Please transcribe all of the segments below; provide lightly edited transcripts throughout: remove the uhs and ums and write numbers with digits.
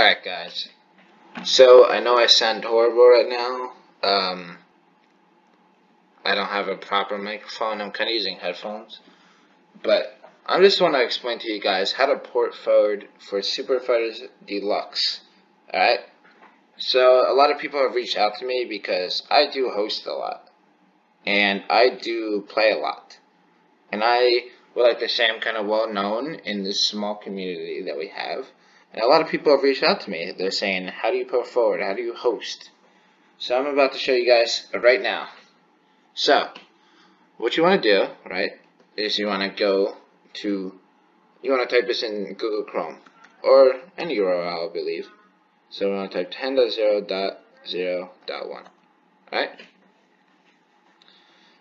Alright guys, so I know I sound horrible right now. I don't have a proper microphone, I'm kind of using headphones, but I just want to explain to you guys how to port forward for Super Fighters Deluxe. Alright, so a lot of people have reached out to me because I do host a lot, and I do play a lot, and I would like to say I'm kind of well known in this small community that we have. And a lot of people have reached out to me. They're saying, how do you port forward? How do you host? So I'm about to show you guys right now. So what you want to do, right, is you want to go to, you want to type this in Google Chrome or any URL, I believe. So we want to type 10.0.0.1, right?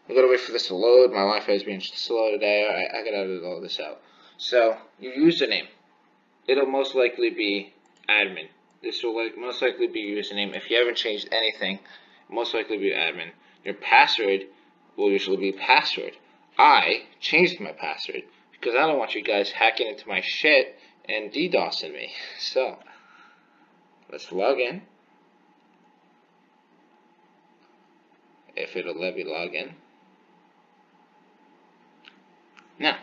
We're going to wait for this to load. My Wi-Fi is being slow today. All right, I got to edit all this out. So your username. It'll most likely be admin. This will most likely be your username. If you haven't changed anything, most likely be admin. Your password will usually be password. I changed my password because I don't want you guys hacking into my shit and DDoSing me. So let's log in. If it'll let me log in. Now.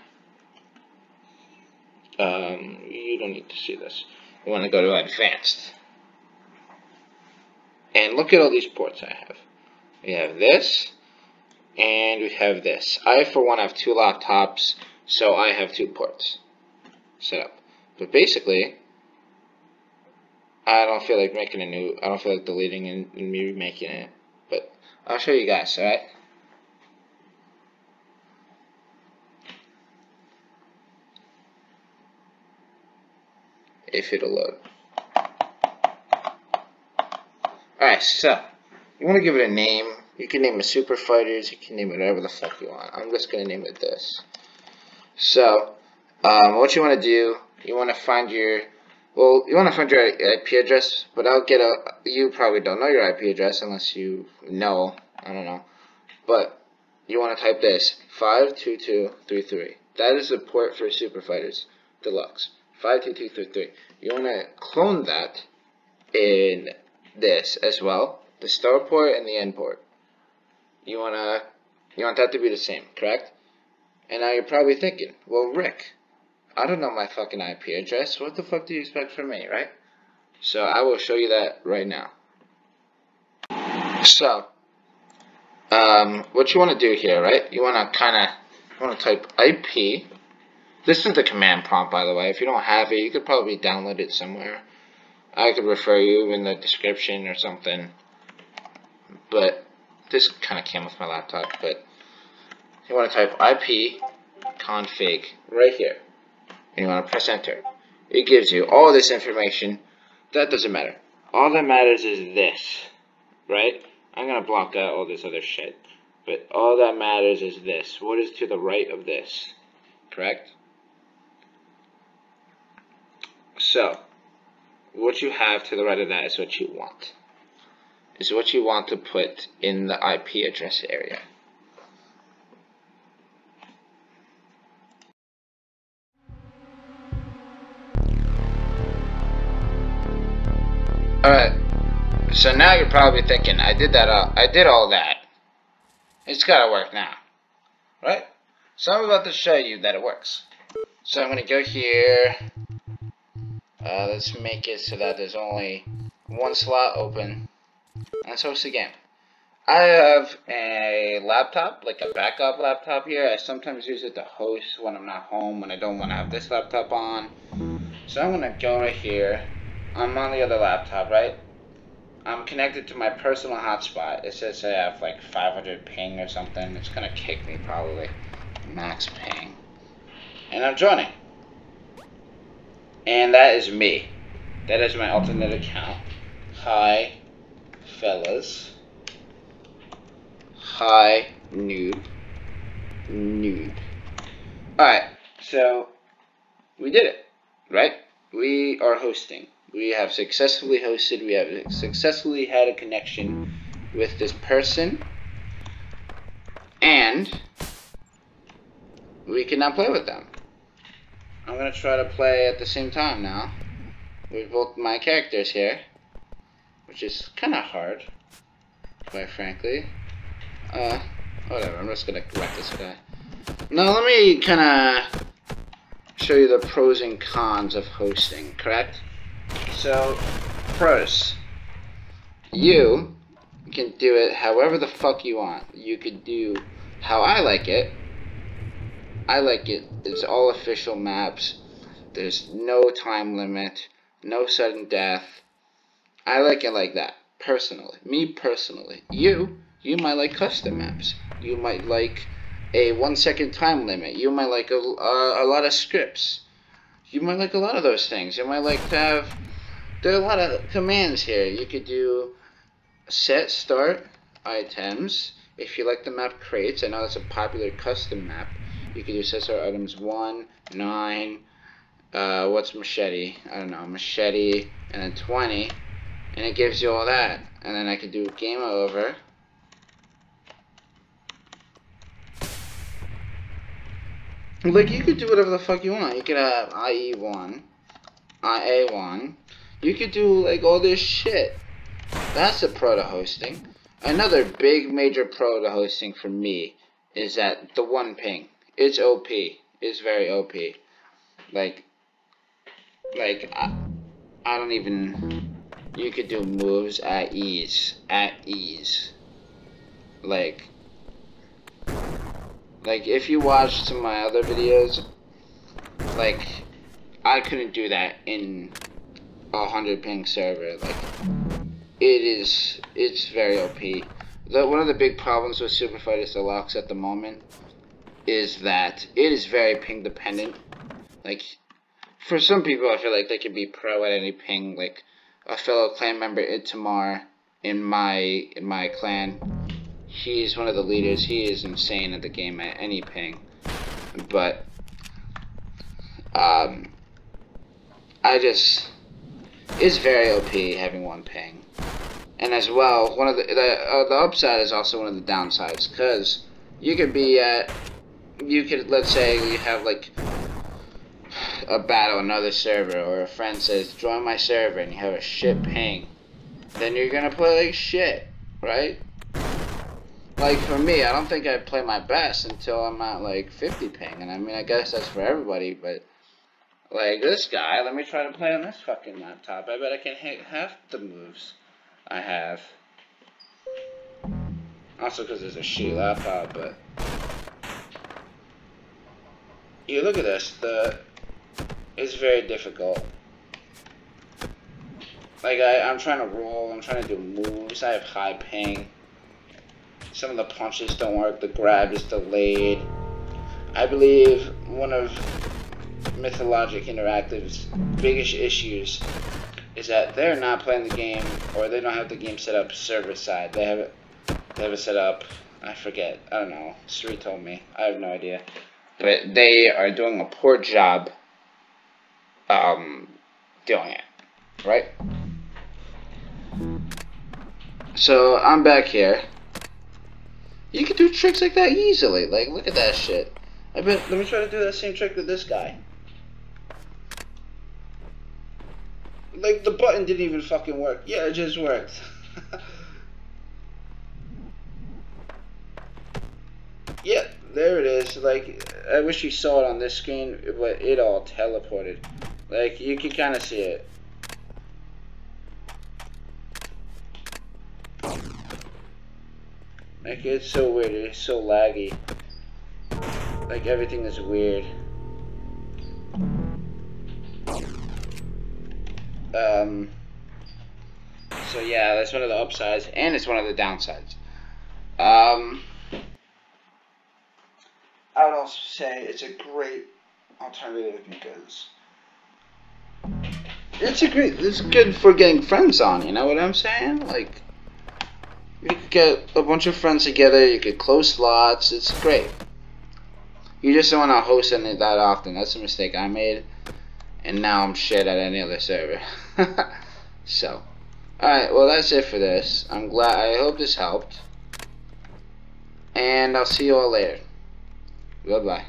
You don't need to see this. You want to go to advanced and look at all these ports I have. We have this and we have this. I for one have two laptops, so I have two ports set up. But basically, I don't feel like making a new, I don't feel like deleting and me remaking it, but I'll show you guys, alright? If it'll load. Alright, so you want to give it a name. You can name it Super Fighters, you can name it whatever the fuck you want. I'm just going to name it this. So what you want to do, you want to find your, well, you want to find your IP address, but I'll get a, you probably don't know your IP address unless you know, I don't know, but you want to type this 52233. That is the port for Super Fighters Deluxe. 52233. You want to clone that in this as well, the start port and the end port. You want that to be the same, correct? And now you're probably thinking, well, Rick, I don't know my fucking IP address. What the fuck do you expect from me, right? So I will show you that right now. So what you want to do here, right? You want to kind of type IP. This is the command prompt, by the way. If you don't have it, you could probably download it somewhere. I could refer you in the description or something. But this kind of came with my laptop. But you want to type IP config right here. And you want to press enter. It gives you all this information. That doesn't matter. All that matters is this, right? I'm going to block out all this other shit. But all that matters is this. What is to the right of this? Correct? So, what you have to the right of that is what you want. Is what you want to put in the IP address area. Alright, so now you're probably thinking, I did all that. It's gotta work now, right? So I'm about to show you that it works. So I'm gonna go here. Let's make it so that there's only one slot open. Let's host the game. I have a laptop, like a backup laptop here. I sometimes use it to host when I'm not home, when I don't want to have this laptop on. So I'm going to go right here. I'm on the other laptop, right? I'm connected to my personal hotspot. It says I have like 500 ping or something. It's going to kick me probably. Max ping. And I'm joining. And that is me. That is my alternate account. Hi, fellas. Hi, noob. Noob. Alright, so we did it, right? We are hosting. We have successfully hosted. We have successfully had a connection with this person. And we can now play with them. I'm going to try to play at the same time now. with both my characters here, which is kind of hard, quite frankly. Whatever, I'm just gonna correct this guy. Now let me kind of show you the pros and cons of hosting, correct? So, pros. You can do it however the fuck you want. You could do how I like it. I like it. It's all official maps. There's no time limit. No sudden death. I like it like that. Personally. Me personally. You might like custom maps. You might like a 1 second time limit. You might like a lot of scripts. You might like a lot of those things. You might like to have... There are a lot of commands here. You could do set start items. If you like the map crates, I know that's a popular custom map. You could do set start items 1, 9, what's machete? I don't know, machete, and then 20. And it gives you all that. And then I could do game over. Like, you could do whatever the fuck you want. You could have IE1, IA1. You could do, like, all this shit. That's a pro to hosting. Another big major pro to hosting for me is that the one ping. It's OP. It's very OP. Like, I don't even... You could do moves at ease. At ease. Like, if you watch some of my other videos, like, I couldn't do that in a 100 ping server. Like, it's very OP. One of the big problems with Super Fighters Deluxe at the moment is that it is very ping dependent. Like, for some people, I feel like they can be pro at any ping. Like, a fellow clan member, Itamar, in my clan, he's one of the leaders. He is insane at the game at any ping. But it's very OP having one ping. And as well, one of the upside is also one of the downsides, because you could be at, let's say you have like a battle another server, or a friend says join my server, and you have a shit ping, then you're gonna play like shit, right? Like, for me, I don't think I play my best until I'm at, like, 50 ping. And, I mean, I guess that's for everybody, but... Like, this guy, let me try to play on this fucking laptop. I bet I can hit half the moves I have. Also, because there's a shitty laptop, but... You look at this. It's very difficult. Like, I'm trying to roll. I'm trying to do moves. I have high ping. Some of the punches don't work, the grab is delayed. I believe one of Mythologic Interactive's biggest issues is that they're not playing the game, or they don't have the game set up server side. They have it set up, I forget, I don't know, Sri told me, I have no idea. But they are doing a poor job doing it, right? So I'm back here. You can do tricks like that easily. Like, look at that shit. I bet. Let me try to do that same trick with this guy. Like, the button didn't even fucking work. Yeah, it just worked. Yeah, there it is. Like, I wish you saw it on this screen, but it all teleported. Like, you can kind of see it. Like, it's so weird, it's so laggy. Like, everything is weird. So yeah, that's one of the upsides, and it's one of the downsides. I would also say it's a great alternative because it's good for getting friends on, you know what I'm saying? Like, you could get a bunch of friends together, you could close lots, it's great. You just don't want to host it that often. That's a mistake I made, and now I'm shit at any other server. So, alright, well that's it for this. I hope this helped, and I'll see you all later. Goodbye.